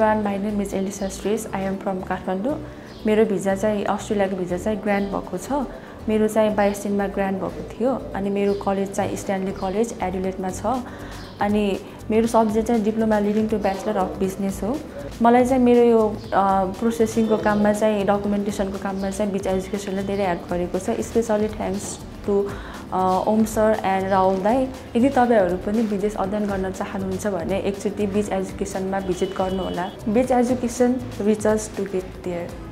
everyone, my name is Elisa Shrees. I am from Kathmandu. My visa is Australia visa grant. My visa is by Stanley College Adelaide. And my college is Stanley College Adelaide. And my subject is Diploma Leading to Bachelor of Business. I have my processing and documentation which education is added. Especially thanks to Om sir and Raul dai. If you want to visit business education, visit business education reaches to get there.